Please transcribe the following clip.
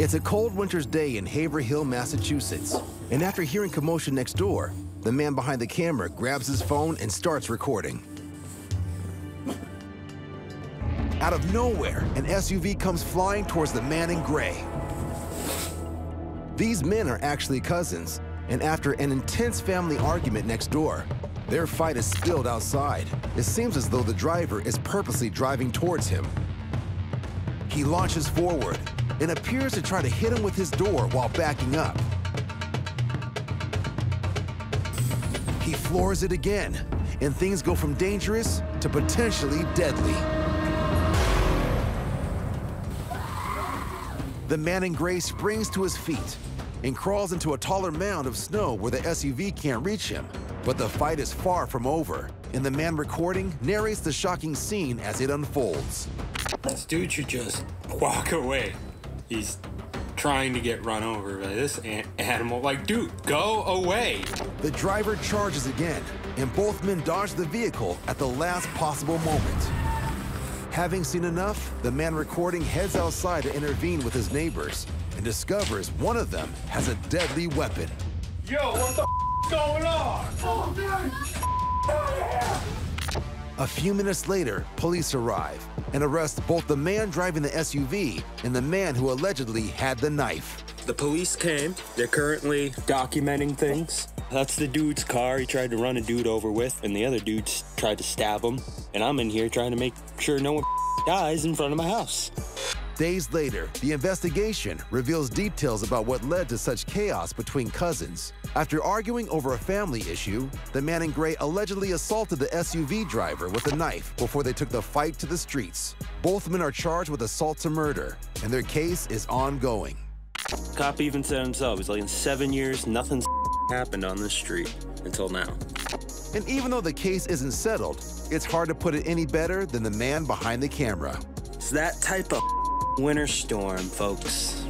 It's a cold winter's day in Haverhill, Massachusetts, and after hearing commotion next door, the man behind the camera grabs his phone and starts recording. Out of nowhere, an SUV comes flying towards the man in gray. These men are actually cousins, and after an intense family argument next door, their fight is spilled outside. It seems as though the driver is purposely driving towards him. He launches forward and appears to try to hit him with his door while backing up. He floors it again, and things go from dangerous to potentially deadly. The man in gray springs to his feet and crawls into a taller mound of snow where the SUV can't reach him. But the fight is far from over, and the man recording narrates the shocking scene as it unfolds. This dude should just walk away. He's trying to get run over by this animal. Like, dude, go away. The driver charges again, and both men dodge the vehicle at the last possible moment. Having seen enough, the man recording heads outside to intervene with his neighbors and discovers one of them has a deadly weapon. Yo, what the f going on? Oh, get out of here! A few minutes later, police arrive and arrest both the man driving the SUV and the man who allegedly had the knife. The police came. They're currently documenting things. That's the dude's car he tried to run a dude over with, and the other dude tried to stab him. And I'm in here trying to make sure no one dies in front of my house. Days later, the investigation reveals details about what led to such chaos between cousins. After arguing over a family issue, the man in gray allegedly assaulted the SUV driver with a knife before they took the fight to the streets. Both men are charged with assault to murder, and their case is ongoing. Cop even said himself, he's like, in 7 years, nothing's happened on this street until now. And even though the case isn't settled, it's hard to put it any better than the man behind the camera. It's that type of winter storm, folks.